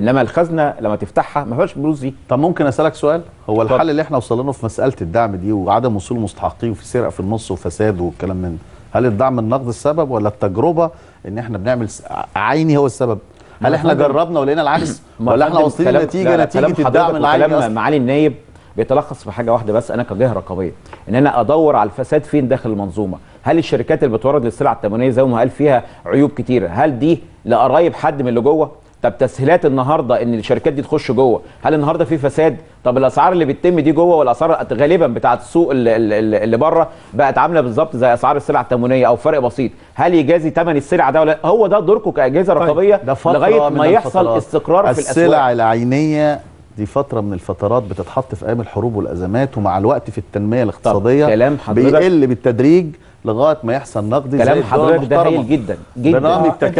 انما الخزنه لما تفتحها ما فيهاش الفلوس دي. طب ممكن اسالك سؤال؟ هو الحل اللي احنا وصلنا له في مساله الدعم دي وعدم وصول المستحقين وفي سرقه في النص وفساد والكلام من هل الدعم النقد السبب ولا التجربه ان احنا بنعمل عيني هو السبب؟ هل احنا جربنا ولقينا العكس ولا احنا واصلين نتيجه الدعم العيني؟ كلام معالي النائب بيتلخص في حاجه واحده بس، انا كجهه رقابيه ان انا ادور على الفساد فين داخل المنظومه. هل الشركات اللي بتورد للسلع التموينيه زي ما قال فيها عيوب كتيره، هل دي لقرايب حد من اللي جوه؟ طب تسهيلات النهارده ان الشركات دي تخش جوه، هل النهارده في فساد؟ طب الاسعار اللي بتتم دي جوه والاسعار غالبا بتاعه السوق اللي بره بقت عامله بالظبط زي اسعار السلع التموينيه او فرق بسيط، هل يجازي ثمن السلعه ده ولا؟ هو ده دوركم كاجهزه رقابيه لغايه ما يحصل استقرار في الاسواق. السلع العينيه دي فترة من الفترات بتتحط في أيام الحروب والأزمات، ومع الوقت في التنمية الاقتصادية كلام بيقل بالتدريج لغاية ما يحصل نقد زي كلام حضرتك ده هايل جدا جدا.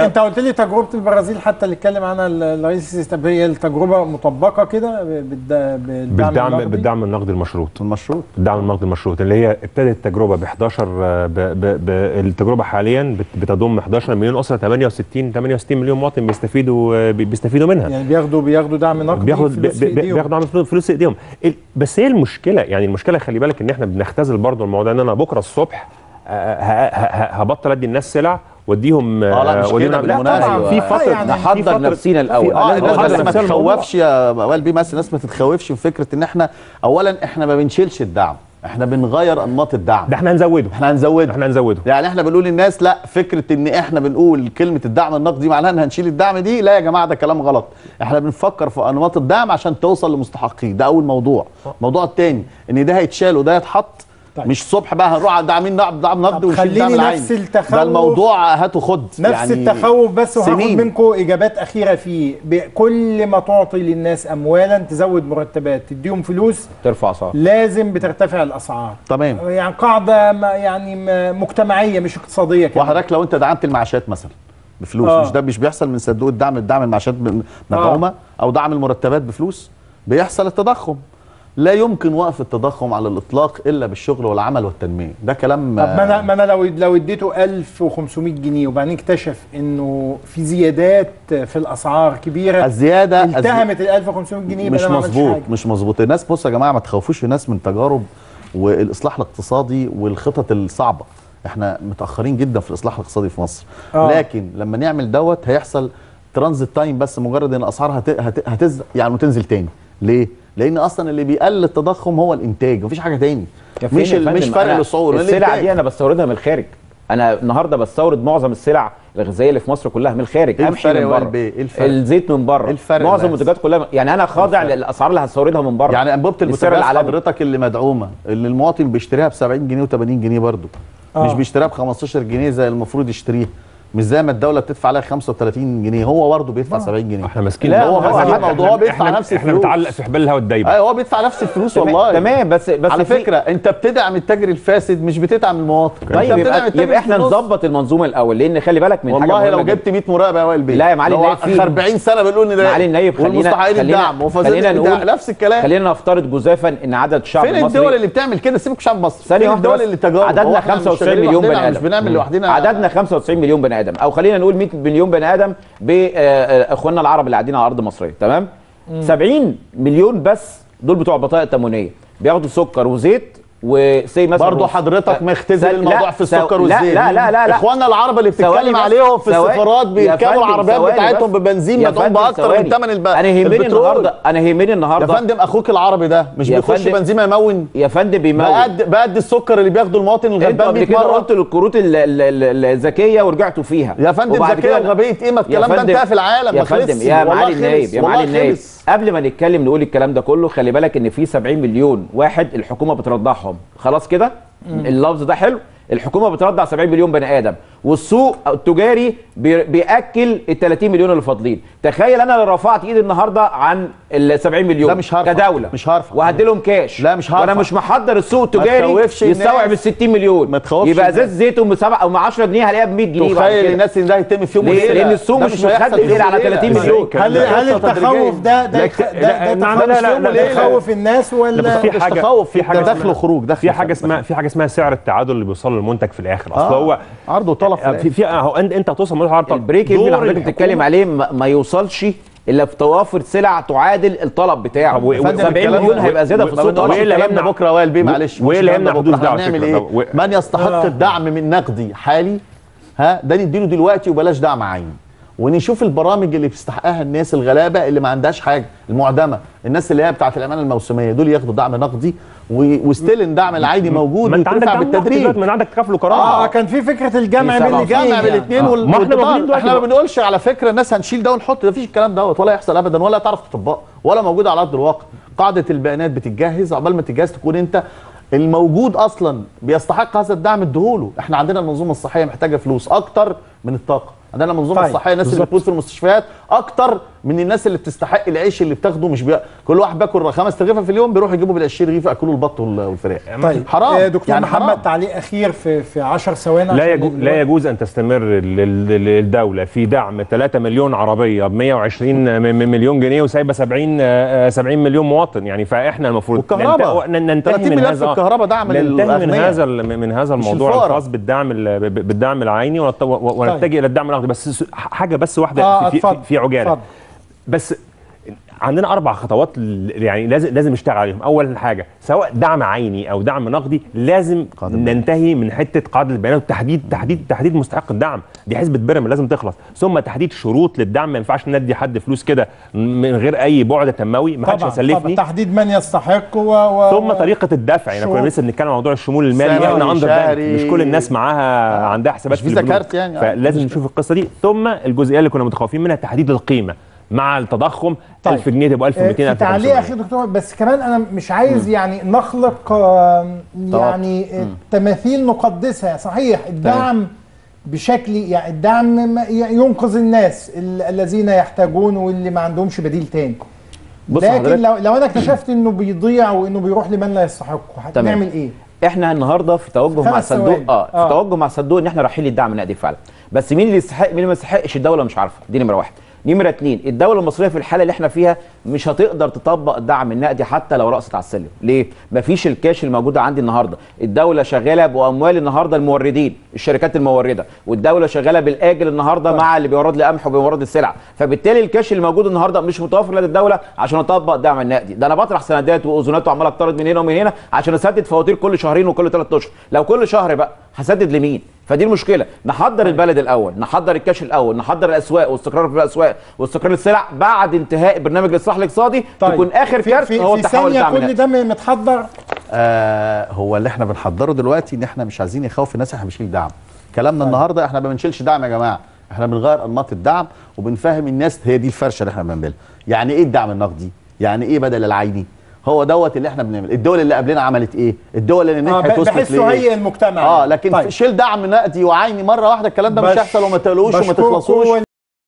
انت قلت لي تجربة البرازيل حتى اللي اتكلم عنها الرئيس، هي التجربة مطبقة كده بالدعم النقدي المشروط. الدعم النقدي المشروط اللي هي ابتدت التجربة ب 11 التجربة حاليا بتضم 11 مليون أسرة، 68 مليون مواطن بيستفيدوا منها. يعني بياخدوا دعم نقدي، بياخدوا عم فلوس ايديهم. بس هي المشكله، يعني المشكله خلي بالك ان احنا بنختزل برضه الموضوع، ان انا بكره الصبح هبطل ادي الناس سلع واديهم. لا مش كده، بالمناسبه في فتره نحضر نفسينا الاول. الناس ما تتخوفش يا وائل بيه، مثلا الناس ما تتخوفش من فكره ان احنا اولا احنا ما بنشيلش الدعم، احنا بنغير انماط الدعم. ده احنا هنزوده، يعني احنا بنقول للناس لا، فكره ان احنا بنقول كلمه الدعم النقدي معناها ان هنشيل الدعم دي، لا يا جماعه ده كلام غلط. احنا بنفكر في انماط الدعم عشان توصل لمستحقيه، ده اول موضوع. الموضوع الثاني ان ده هيتشال وده هيتحط. طيب. مش الصبح بقى هنروح على دعمين دعم نقدي ونشيل دعم العين. نفس التخوف ده، الموضوع هاته خد نفس يعني التخوف بس، وهاخد منكم اجابات اخيره فيه. كل ما تعطي للناس اموالا، تزود مرتبات، تديهم فلوس، ترفع اسعار، لازم بترتفع الاسعار. تمام، يعني قاعده يعني مجتمعيه مش اقتصاديه كده. وحضرتك لو انت دعمت المعاشات مثلا بفلوس، مش بيحصل من صندوق الدعم المعاشات مدعومه او دعم المرتبات بفلوس، بيحصل التضخم. لا يمكن وقف التضخم على الاطلاق الا بالشغل والعمل والتنميه، ده كلام. طب ما انا لو اديته 1500 جنيه وبعدين اكتشف انه في زيادات في الاسعار كبيره، الزياده التهمت ال 1500 جنيه مش مظبوط. الناس، بص يا جماعه، ما تخوفوش الناس من تجارب والاصلاح الاقتصادي والخطط الصعبه. احنا متاخرين جدا في الاصلاح الاقتصادي في مصر، لكن لما نعمل دوت هيحصل ترانزيت تايم، بس مجرد ان الاسعار هتزق يعني وتنزل تاني. ليه؟ لان اصلا اللي بيقلل التضخم هو الانتاج، مفيش حاجه تاني. مش فرق السعور. السلع دي انا بستوردها من الخارج، انا النهارده بستورد معظم السلع الغذائيه اللي في مصر كلها من الخارج. الفرق والبيه، الزيت من بره، معظم المنتجات كلها، يعني انا خاضع للاسعار اللي هستوردها من بره. يعني انبوبه البوتاجاز حضرتك اللي مدعومه، اللي المواطن بيشتريها ب 70 جنيه و80 جنيه برضه، مش بيشتريها ب 15 جنيه زي المفروض يشتريها، مش زي ما الدوله بتدفع عليها 35 جنيه، هو برضه بيدفع 70 جنيه. احنا ماسكين، هو بيدفع نفس الفلوس، احنا متعلق في حبال الهوا الدايبه. ايوه، هو بيدفع نفس الفلوس والله. تمام، بس على فكره انت بتدعم التاجر الفاسد، مش بتدعم المواطن. طيب يبقى احنا نظبط المنظومه الاول، لان خلي بالك من حاجه والله. لو جبت 100 مراقب يا وائل بيه، لا يا معالي النائب، في 40 سنه بنقول ان ده معالي النائب. خلينا نقول نفس الكلام، خلينا نفترض جزافا ان عدد شعب مصر. فين الدول اللي بتعمل كده؟ سيبك شعب مصر، فين الدول اللي تجاوب؟ عددنا 95 مليون بني ادم، مش بنعمل لوحدنا. عددنا 95 مليون بني ادم، او خلينا نقول 100 مليون بني ادم باخواننا العرب اللي قاعدين على ارض مصريه. تمام، 70 مليون بس دول بتوع البطاقه التموينيه، بياخدوا سكر وزيت وسي مثلا. برضه حضرتك مختزل الموضوع في السكر والزيت. لا لا لا لا، اخواننا العرب اللي بتتكلم عليهم في السفارات بيركبوا العربيات بتاعتهم ببنزين مدعوم باكتر من ثمن البترول. انا يهمني النهارده يا فندم، اخوك العربي ده مش بيخش بنزين يمون يا فندم، بيمون بقد السكر اللي بياخده المواطن الغلبان 100 مره. قلت للكروت الذكيه ورجعتوا فيها يا فندم. ذكيه وغبيه ايه؟ ما الكلام ده انتهى في العالم، ما خلصش. يا معالي النائب، قبل ما نتكلم نقول الكلام ده كله، خلي بالك ان في 70 مليون واحد الحكومه بترضعهم. خلاص كده اللفظ ده حلو، الحكومه بترضع 70 مليون بني ادم، والسوق التجاري بياكل ال 30 مليون اللي فاضلين. تخيل انا لو رفعت ايدي النهارده عن ال 70 مليون كدوله، مش هرفع، وهدي لهم كاش. لا مش هرفع، وانا مش محضر السوق التجاري يستوعب ال 60 مليون. ما تخوفش، يبقى ازاز زيتهم ب 7 او ب 10 جنيه هلاقيها ب 100 جنيه. تخيل الناس ان ده هيتم فيهم ليه؟ لان السوق مش مخدر ليله على 30 مليون. هل التخوف ده تخوف الناس ولا مش تخوف؟ في حاجه دخل وخروج، دخل. في حاجه اسمها سعر التعادل اللي بيوصل للمنتج في الاخر. اصل هو عرض وطلب في اهو، انت هتوصل لمرحله البريك اللي حضرتك بتتكلم عليه ما يوصلش اللي بتوافر سلع تعادل الطلب بتاعه. 70 مليون هيبقى زياده في السوق. وايه اللي يهمنا بكره وائل بيه؟ معلش وايه اللي يهمنا بكره؟ هنعمل ايه؟ من يستحق الدعم من نقدي حالي ها ده نديله دلوقتي وبلاش دعم عين، ونشوف البرامج اللي بيستحقها الناس الغلابه اللي ما عندهاش حاجه، المعدمه، الناس اللي هي بتاعه الامانه الموسميه، دول ياخدوا دعم نقدي وستيل الدعم العادي موجود. ما انت عندك بالتدريج، ما عندك كفل وكرامه. كان في فكره الجمع بالجمع بالاثنين والمقدار. احنا ما بنقولش على فكره الناس هنشيل ده ونحط ده، مفيش الكلام دوت ولا يحصل ابدا ولا تعرف تطبقه ولا موجود على ارض الواقع. قاعده البيانات بتتجهز، عقبال ما تتجهز تكون انت الموجود اصلا بيستحق هذا الدعم اديهوله. احنا عندنا المنظومه الصحيه محتاجه فلوس اكتر من الطاقه، عندنا المنظومه الصحيه الناس اللي بتفوت في المستشفيات اكتر من الناس اللي بتستحق العيش اللي بتاخده. مش كل واحد باكل 5 رغيفه في اليوم، بيروح يجيبوا بال20 رغيفه ياكلوا البط والفراخ. طيب حرام دكتور يعني محمد حرام. تعليق اخير في 10 ثواني. لا يجوز ان تستمر الدوله في دعم 3 مليون عربيه ب 120 مليون جنيه وسايبه 70 مليون مواطن. يعني فاحنا المفروض ننتهي من هذا الكهرباء دعم من هذا الموضوع الخاص بالدعم العيني، ونتجه الى الدعم النقدي. بس حاجه بس واحده في عجاله بس عندنا 4 خطوات يعني لازم نشتغل عليهم. اول حاجه سواء دعم عيني او دعم نقدي لازم ننتهي من حته قاعده البيانات وتحديد تحديد تحديد مستحق الدعم. دي حسبه بيراميد لازم تخلص، ثم تحديد شروط للدعم. ما ينفعش ندي حد فلوس كده من غير اي بعد تنموي، ما حدش هيسلفني. تحديد من يستحق ثم طريقه الدفع. يعني كنا لسه بنتكلم عن موضوع الشمول المالي، احنا اندر بانك مش كل الناس معاها عندها حسابات في البنوك، يعني فلازم نشوف القصه دي. ثم الجزئيه اللي كنا متخوفين منها تحديد القيمه مع التضخم. طيب 1000 جنيه تبقى 1200. تعليق اخير دكتور، بس كمان انا مش عايز يعني نخلق يعني تماثيل نقدسها. صحيح الدعم بشكل يعني الدعم ينقذ الناس الذين يحتاجون واللي ما عندهمش بديل تاني، لكن لو انا اكتشفت انه بيضيع وانه بيروح لمن لا يستحقه هنعمل ايه؟ احنا النهارده في توجه مع صندوق في توجه مع صندوق ان احنا رايحين للدعم النقدي فعلا، بس مين اللي يستحق مين اللي ما يستحقش الدوله مش عارفه. دي نمره 1. نمره 2، الدولة المصرية في الحالة اللي احنا فيها مش هتقدر تطبق الدعم النقدي حتى لو رقصت على السلم. ليه؟ مفيش الكاش الموجودة عندي النهاردة. الدولة شغالة بأموال النهاردة الموردين، الشركات الموردة، والدولة شغالة بالآجل النهاردة مع اللي بيورد لي قمح وبيورد السلع، فبالتالي الكاش الموجود النهاردة مش متوفر لدى الدولة عشان أطبق الدعم النقدي. ده أنا بطرح سندات وأذونات وعمال أقترض من هنا ومن هنا عشان أسدد فواتير كل شهرين وكل 3 أشهر، لو كل شهر بقى هسدد لمين؟ فدي المشكله. نحضر البلد الاول، نحضر الكاش الاول، نحضر الاسواق واستقرار في الاسواق واستقرار السلع. بعد انتهاء برنامج الاصلاح الاقتصادي تكون اخر كارت هو التحول الدعم النقدي. في ثانيه كل ده متحضر. هو اللي احنا بنحضره دلوقتي ان احنا مش عايزين يخوف الناس احنا بنشيل دعم. كلامنا النهارده احنا ما بنشيلش دعم يا جماعه، احنا بنغير انماط الدعم وبنفهم الناس. هي دي الفرشه اللي احنا بنعملها. يعني ايه الدعم النقدي؟ يعني ايه بدل العيني؟ هو دوت اللي احنا بنعمل. الدول اللي قبلنا عملت ايه؟ الدول اللي نجحت وصلت ليه؟ هي المجتمع. لكن شيل دعم نقدي وعيني مره واحده، الكلام ده مش هيحصل وما تقلقوش وما تخلصوش.